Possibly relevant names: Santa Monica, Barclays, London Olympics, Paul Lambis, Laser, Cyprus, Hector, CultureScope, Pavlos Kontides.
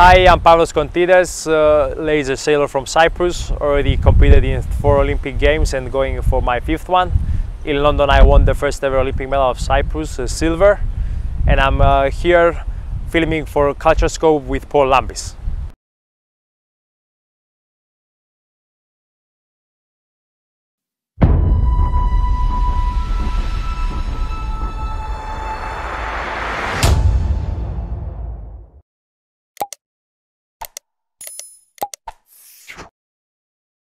Hi, I'm Pavlos Kontides, laser sailor from Cyprus. Already competed in 4 Olympic Games and going for my 5th one. In London I won the first ever Olympic medal of Cyprus, silver. And I'm here filming for CultureScope with Paul Lambis.